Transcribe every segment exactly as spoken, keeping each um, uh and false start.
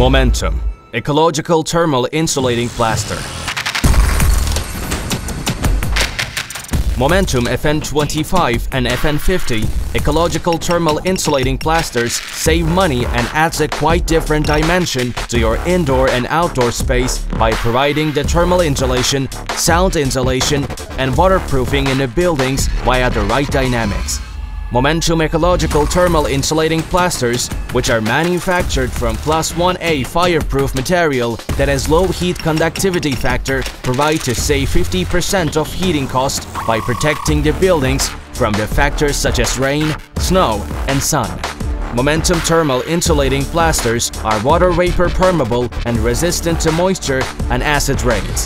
MOMENTUM, ecological thermal insulating plaster. MOMENTUM F N twenty-five and F N fifty ecological thermal insulating plasters save money and adds a quite different dimension to your indoor and outdoor space by providing the thermal insulation, sound insulation, and waterproofing in the buildings via the right dynamics. MOMENTUM ecological thermal insulating plasters, which are manufactured from class one A fireproof material that has low heat conductivity factor, provide to save fifty percent of heating cost by protecting the buildings from the factors such as rain, snow, and sun. MOMENTUM thermal insulating plasters are water vapor permeable and resistant to moisture and acid rains,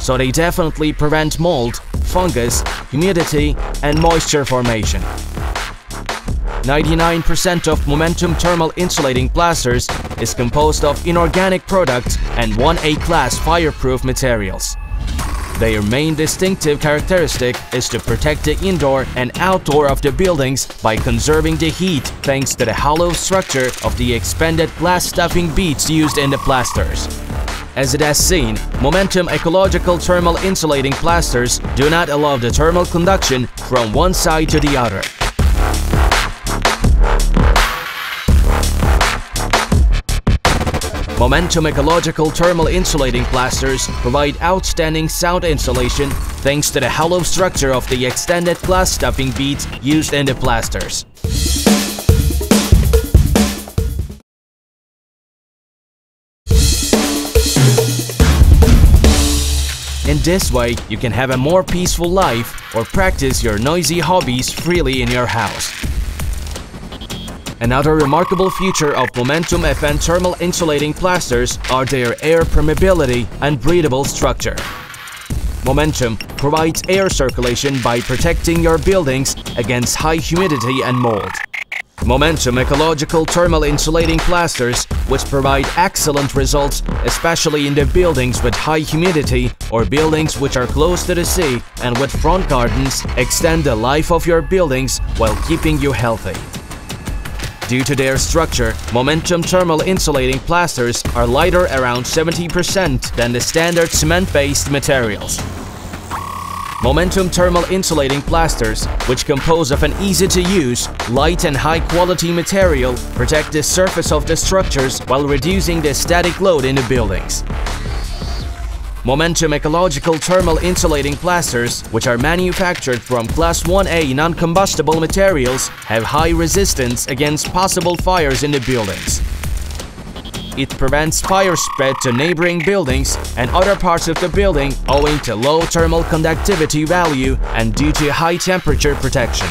so they definitely prevent mold, fungus, humidity, and moisture formation. ninety-nine percent of MOMENTUM thermal insulating plasters is composed of inorganic products and one A class fireproof materials. Their main distinctive characteristic is to protect the indoor and outdoor of the buildings by conserving the heat thanks to the hollow structure of the expanded glass stuffing beads used in the plasters. As it has seen, MOMENTUM ecological thermal insulating plasters do not allow the thermal conduction from one side to the other. MOMENTUM ecological thermal insulating plasters provide outstanding sound insulation thanks to the hollow structure of the extended glass stuffing beads used in the plasters. In this way, you can have a more peaceful life or practice your noisy hobbies freely in your house. Another remarkable feature of MOMENTUM F N thermal insulating plasters are their air permeability and breathable structure. MOMENTUM provides air circulation by protecting your buildings against high humidity and mold. MOMENTUM ecological thermal insulating plasters, which provide excellent results especially in the buildings with high humidity or buildings which are close to the sea and with front gardens, extend the life of your buildings while keeping you healthy. Due to their structure, MOMENTUM thermal insulating plasters are lighter around seventy percent than the standard cement-based materials. MOMENTUM thermal insulating plasters, which compose of an easy-to-use, light and high-quality material, protect the surface of the structures while reducing the static load in the buildings. MOMENTUM ecological thermal insulating plasters, which are manufactured from class one A non-combustible materials, have high resistance against possible fires in the buildings. It prevents fire spread to neighboring buildings and other parts of the building owing to low thermal conductivity value and due to high temperature protection.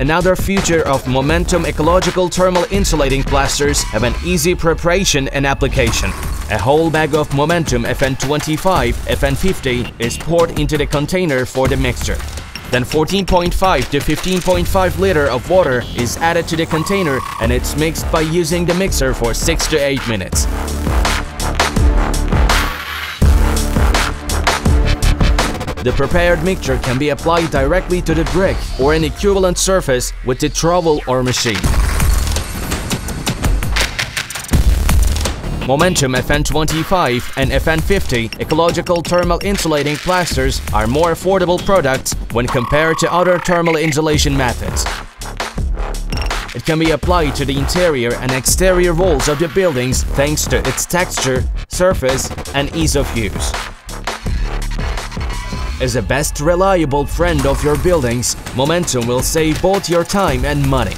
Another feature of MOMENTUM ecological thermal insulating plasters have an easy preparation and application. A whole bag of MOMENTUM F N twenty-five, F N fifty is poured into the container for the mixture. Then fourteen point five to fifteen point five liter of water is added to the container and it's mixed by using the mixer for six to eight minutes. The prepared mixture can be applied directly to the brick or an equivalent surface with the trowel or machine. MOMENTUM F N twenty-five and F N fifty ecological thermal insulating plasters are more affordable products when compared to other thermal insulation methods. It can be applied to the interior and exterior walls of the buildings thanks to its texture, surface, and ease of use. As a best reliable friend of your buildings, MOMENTUM will save both your time and money.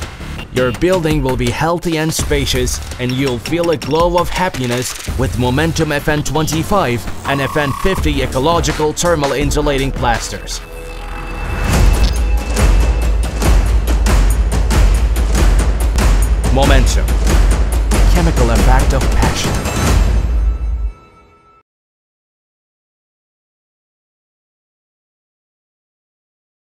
Your building will be healthy and spacious, and you'll feel a glow of happiness with MOMENTUM F N twenty-five and F N fifty ecological thermal insulating plasters. MOMENTUM, chemical impact of passion.